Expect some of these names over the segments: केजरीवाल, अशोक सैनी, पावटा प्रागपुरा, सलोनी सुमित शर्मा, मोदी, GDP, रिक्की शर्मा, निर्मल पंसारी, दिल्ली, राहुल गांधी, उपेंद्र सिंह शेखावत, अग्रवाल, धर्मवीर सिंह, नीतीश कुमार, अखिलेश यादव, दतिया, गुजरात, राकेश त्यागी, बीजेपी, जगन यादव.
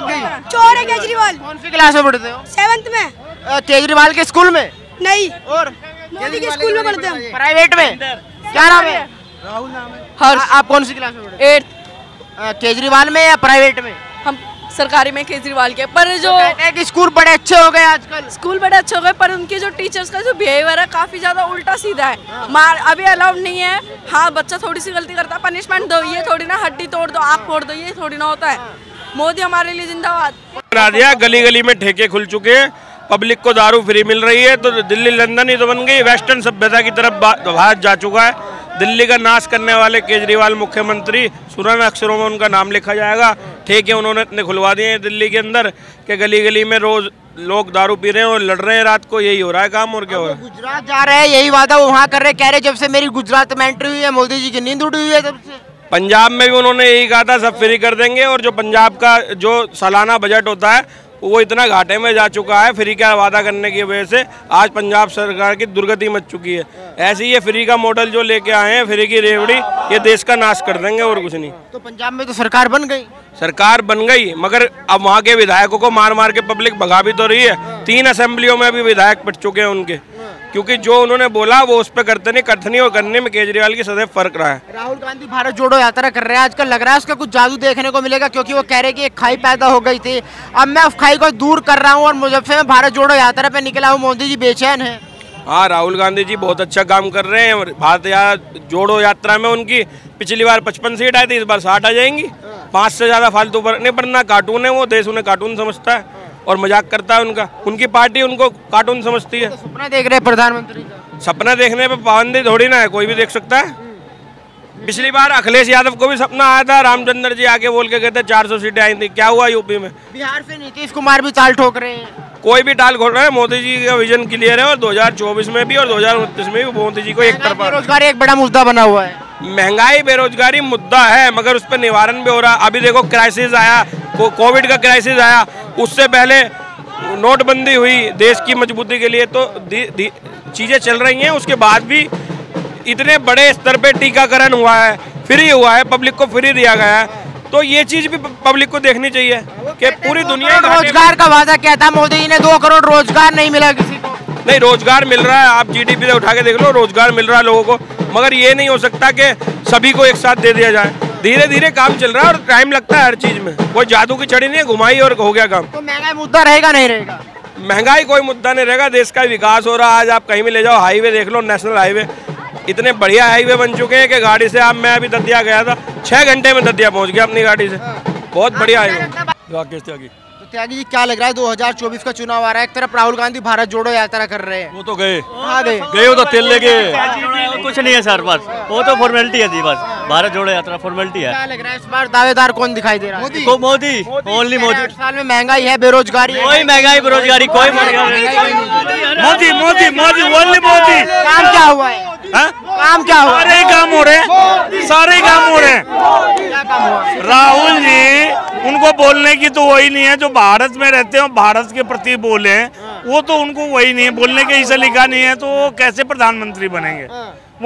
भाग गई? चोर है केजरीवाल। कौन सी क्लास में पढ़ते हो? 7th में। केजरीवाल के स्कूल में? नहीं। और मोदी के स्कूल में पढ़ते हैं, प्राइवेट में। क्या नाम है? राहुल नाम है। हर्ष। आप कौन सी क्लास में पढ़ते हो? 8th। केजरीवाल में या प्राइवेट में? हम सरकारी में केजरीवाल के। पर जो तो स्कूल बड़े अच्छे हो गए आजकल, स्कूल बड़े अच्छे हो गए, पर उनके जो टीचर्स का जो बिहेवियर है काफी ज्यादा उल्टा सीधा है। मार अभी अलाउड नहीं है। हाँ, बच्चा थोड़ी सी गलती करता है पनिशमेंट दो, ये थोड़ी ना हड्डी तोड़ दो, आँख फोड़ दो, ये थोड़ी ना होता है। मोदी हमारे लिए जिंदाबाद। बना दिया, गली गली में ठेके खुल चुके हैं, पब्लिक को दारू फ्री मिल रही है, तो दिल्ली लंदन ही तो बन गई, वेस्टर्न सभ्यता की तरफ भारत जा चुका है। दिल्ली का नाश करने वाले केजरीवाल मुख्यमंत्री, सुनहरे अक्षरों में उनका नाम लिखा जाएगा। ठेके उन्होंने इतने खुलवा दिए हैं दिल्ली के अंदर कि गली गली में रोज लोग दारू पी रहे हैं और लड़ रहे हैं, रात को यही हो रहा है काम। और क्या हो रहा है? गुजरात जा रहे हैं, यही वादा वो वहाँ कर रहे, कह रहे जब से मेरी गुजरात में एंट्री हुई है मोदी जी की नींद उड़ी हुई है। तब से पंजाब में भी उन्होंने यही कहा था, सब फ्री कर देंगे, और जो पंजाब का जो सालाना बजट होता है वो इतना घाटे में जा चुका है फ्री का वादा करने की वजह से। आज पंजाब सरकार की दुर्गति मच चुकी है। ऐसे ये फ्री का मॉडल जो लेके आए हैं, फ्री की रेवड़ी, ये देश का नाश कर देंगे और कुछ नहीं। तो पंजाब में तो सरकार बन गई, सरकार बन गई, मगर अब वहाँ के विधायकों को मार मार के पब्लिक भगा भी तो रही है। 3 असेंबलियों में भी विधायक पिट चुके हैं उनके, क्योंकि जो उन्होंने बोला वो उस पर करते नहीं, कथनी और करने में केजरीवाल की सदैव फर्क रहा है। राहुल गांधी भारत जोड़ो यात्रा कर रहे हैं आजकल, लग रहा है उसका कुछ जादू देखने को मिलेगा, क्योंकि वो कह रहे कि एक खाई पैदा हो गई थी, अब मैं उस खाई को दूर कर रहा हूँ और मुजफ्फर में भारत जोड़ो यात्रा पे निकला हूँ। मोदी जी बेचैन है। हाँ, राहुल गांधी जी बहुत अच्छा काम कर रहे हैं। भारत जोड़ो यात्रा में उनकी पिछली बार 55 सीट आई थी, इस बार 60 आ जाएंगी। 5 से ज़्यादा फालतू वरना कार्टून है, वो देश उन्हें कार्टून समझता है और मजाक करता है उनका, उनकी पार्टी उनको कार्टून समझती है। तो सपना देख रहे हैं प्रधानमंत्री का। सपना देखने पर पाबंदी थोड़ी ना है, कोई भी देख सकता है। पिछली बार अखिलेश यादव को भी सपना आया था, रामचंद्र जी आके बोल के गए थे 400 सीटें आई थी, क्या हुआ यूपी में? बिहार से नीतीश कुमार भी टाल ठोक रहे हैं, कोई भी टाल खोल रहा है। मोदी जी का विजन क्लियर है और 2024 में भी और 2029 में भी मोदी जी को एक तरफ। बेरोजगारी एक बड़ा मुद्दा बना हुआ है, महंगाई बेरोजगारी मुद्दा है, मगर उस पर निवारण भी हो रहा। अभी देखो क्राइसिस आया, कोविड का क्राइसिस आया, उससे पहले नोटबंदी हुई देश की मजबूती के लिए, तो चीज़ें चल रही हैं। उसके बाद भी इतने बड़े स्तर पे टीकाकरण हुआ है, फ्री हुआ है, पब्लिक को फ्री दिया गया है, तो ये चीज़ भी पब्लिक को देखनी चाहिए कि पूरी दुनिया। रोजगार का वादा क्या था मोदी जी ने? 2 करोड़ रोजगार नहीं मिला किसी को। नहीं, रोजगार मिल रहा है, आप GDP से उठा के देख लो, रोजगार मिल रहा है लोगों को, मगर ये नहीं हो सकता कि सभी को एक साथ दे दिया जाए। धीरे धीरे काम चल रहा है और टाइम लगता है हर चीज में, कोई जादू की छड़ी नहीं है, घुमाई और हो गया काम। तो महंगाई मुद्दा रहेगा नहीं रहेगा? महंगाई कोई मुद्दा नहीं रहेगा, देश का विकास हो रहा है। आज आप कहीं भी ले जाओ, हाईवे देख लो, नेशनल हाईवे इतने बढ़िया हाईवे बन चुके हैं कि गाड़ी से आप, मैं अभी दतिया गया था, 6 घंटे में दतिया पहुँच गया अपनी गाड़ी से, बहुत बढ़िया हाईवे। राकेश त्यागी। तो त्यागी जी, क्या लग रहा है 2024 का चुनाव आ रहा है, एक तरफ राहुल गांधी भारत जोड़ो यात्रा कर रहे हैं। वो तो गए गए तो तेल ले गए, कुछ नहीं है सर, बस वो तो फॉर्मेलिटी है जी, बस भारत जोड़ो यात्रा फॉर्मेलिटी है। क्या लग रहा है इस बार दावेदार कौन दिखाई दे रहा है? तो मोदी, ओनली मोदी। साल में महंगाई है, बेरोजगारी, कोई महंगाई बेरोजगारी, कोई मोदी मोदी मोदी ओनली मोदी। काम क्या हुआ है? काम क्या हुआ? सारे काम हो रहे, सारे काम हो रहे। राहुल जी, उनको बोलने की तो वही नहीं है, जो भारत में रहते हैं भारत के प्रति बोले, वो तो उनको वही नहीं है, बोलने के हिस्सा लिखा नहीं है, तो वो कैसे प्रधानमंत्री बनेंगे?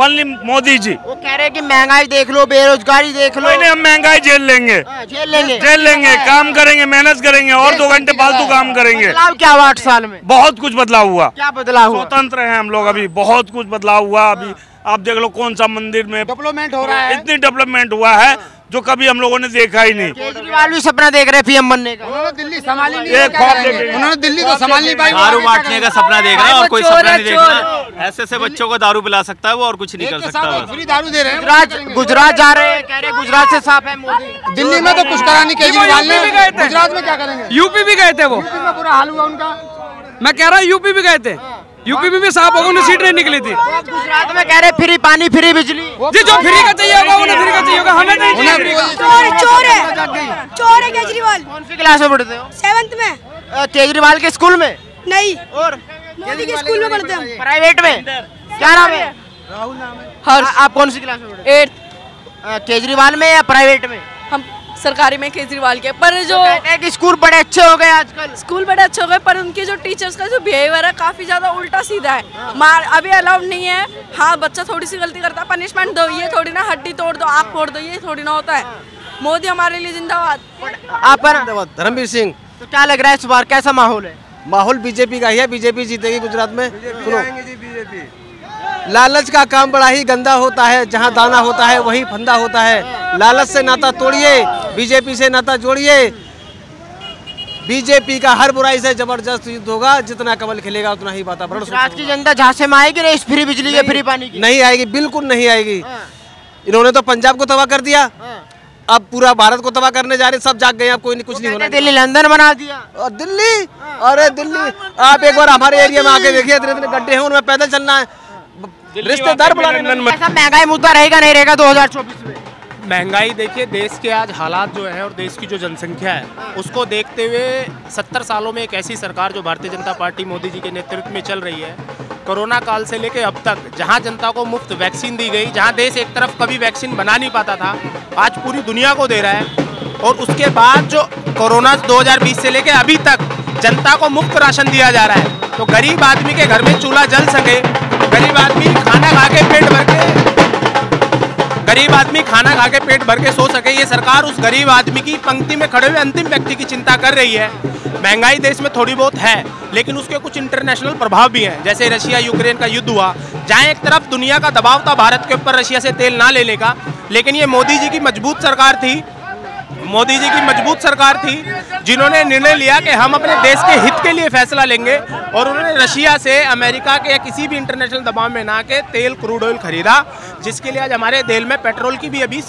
ओनली मोदी जी। वो कह रहे हैं कि महंगाई देख लो, बेरोजगारी देख लो, नहीं हम महंगाई झेल लेंगे, झेल लेंगे, झेल लेंगे, काम करेंगे, मेहनत करेंगे और 2 घंटे फालतू काम करेंगे। बदलाव क्या हुआ 8 साल में? बहुत कुछ बदलाव हुआ। क्या बदलाव हुआ? स्वतंत्र है हम लोग, अभी बहुत कुछ बदलाव हुआ। अभी आप देख लो कौन सा मंदिर में डेवलपमेंट हो रहा है, इतनी डेवलपमेंट हुआ है जो कभी हम लोगों ने देखा ही नहीं। केजरीवाल भी सपना देख रहे पीएम बनने का, उन्होंने दिल्ली संभाली नहीं, उन्होंने दिल्ली को संभाल नहीं पाई, दारू बांटने का सपना देख रहा है और कोई सपना नहीं देख रहा। ऐसे बच्चों को दारू पिला सकता है वो और कुछ नहीं कर सकता। फ्री दारू दे रहे हैं। गुजरात जा रहे हैं, कह रहे गुजरात से साफ है मोदी। दिल्ली में तो कुछ करा नहीं केजरीवाल ने, गुजरात में क्या करेंगे? यूपी भी गए थे, वो बुरा हाल हुआ उनका, मैं कह रहा हूँ यूपी भी गए थे, यूपी में भी साफ होगा, उन्हें सीट नहीं निकली थी। गुजरात में कह रहे फ्री पानी, फ्री बिजली, जी जो फ्री का चाहिए होगा उन्हें फ्री का चाहिए होगा, हमें नहीं चाहिए। चोर है केजरीवाल। कौन सी क्लास में पढ़ते हो? 7th में। केजरीवाल के स्कूल में? नहीं। और मोदी के स्कूल में पढ़ते हैं, प्राइवेट में। क्या नाम है? राहुल नाम है। हर्ष। आप कौन सी क्लास में पढ़ते हो? 8th। केजरीवाल में या प्राइवेट में? हम सरकारी में केजरीवाल के। पर जो तो स्कूल बड़े अच्छे हो गए आजकल, स्कूल बड़े अच्छे हो गए, पर उनके जो टीचर्स का जो बिहेवियर है काफी ज्यादा उल्टा सीधा है। मार अभी अलाउड नहीं है। हाँ, बच्चा थोड़ी सी गलती करता है पनिशमेंट दो, ये थोड़ी ना हड्डी तोड़ दो, आँख फोड़ दो, ये थोड़ी ना होता है। मोदी हमारे लिए जिंदाबाद। आप पर धर्मवीर सिंह। तो क्या लग रहा है इस बार कैसा माहौल है? माहौल बीजेपी का ही है, बीजेपी जीतेगी गुजरात में। बीजेपी लालच का काम बड़ा ही गंदा होता है, जहां दाना होता है वहीं फंदा होता है। लालच से नाता तोड़िए, बीजेपी से नाता जोड़िए। बीजेपी का हर बुराई से जबरदस्त युद्ध होगा, जितना कमल खिलेगा उतना ही वातावरण। गुजरात की जनता झांसे में आएगी नहीं फ्री बिजली के फ्री पानी की? नहीं आएगी, बिल्कुल नहीं आएगी। इन्होंने तो पंजाब को तबाह कर दिया, अब पूरा भारत को तबाह करने जा रहे। सब जाग गए, अब कोई कुछ नहीं होना। दिल्ली लंदन बना दिया। और दिल्ली, अरे दिल्ली आप एक बार हमारे एरिया में आके देखिए, इतने इतने गड्ढे हैं उनमें पैदल चलना है। रिश्तेदार बुलाने महंगाई मुद्दा रहेगा नहीं रहेगा 2024 में? महंगाई देखिए, देश के आज हालात जो है और देश की जो जनसंख्या है उसको देखते हुए 70 सालों में एक ऐसी सरकार जो भारतीय जनता पार्टी मोदी जी के नेतृत्व में चल रही है, कोरोना काल से लेकर अब तक जहां जनता को मुफ्त वैक्सीन दी गई, जहां देश एक तरफ कभी वैक्सीन बना नहीं पाता था आज पूरी दुनिया को दे रहा है, और उसके बाद जो कोरोना 2020 से लेकर अभी तक जनता को मुफ्त राशन दिया जा रहा है। तो गरीब आदमी के घर में चूल्हा जल सके, गरीब आदमी खाना खा के पेट भर के सो सके, ये सरकार उस गरीब आदमी की पंक्ति में खड़े हुए अंतिम व्यक्ति की चिंता कर रही है। महंगाई देश में थोड़ी बहुत है, लेकिन उसके कुछ इंटरनेशनल प्रभाव भी हैं, जैसे रशिया यूक्रेन का युद्ध हुआ, जहां एक तरफ दुनिया का दबाव था भारत के ऊपर रशिया से तेल ना लेने का, लेकिन ये मोदी जी की मजबूत सरकार थी, मोदी जी की मजबूत सरकार थी, जिन्होंने निर्णय लिया कि हम अपने देश के हित के लिए फैसला लेंगे, और उन्होंने रशिया से, अमेरिका के या किसी भी इंटरनेशनल दबाव में ना के तेल, क्रूड ऑयल खरीदा, जिसके लिए आज हमारे देश में पेट्रोल की भी अभी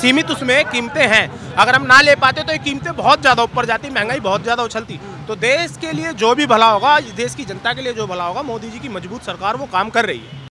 सीमित उसमें कीमतें हैं। अगर हम ना ले पाते तो ये कीमतें बहुत ज़्यादा ऊपर जाती, महंगाई बहुत ज़्यादा उछलती। तो देश के लिए जो भी भला होगा, देश की जनता के लिए जो भला होगा, मोदी जी की मजबूत सरकार वो काम कर रही है।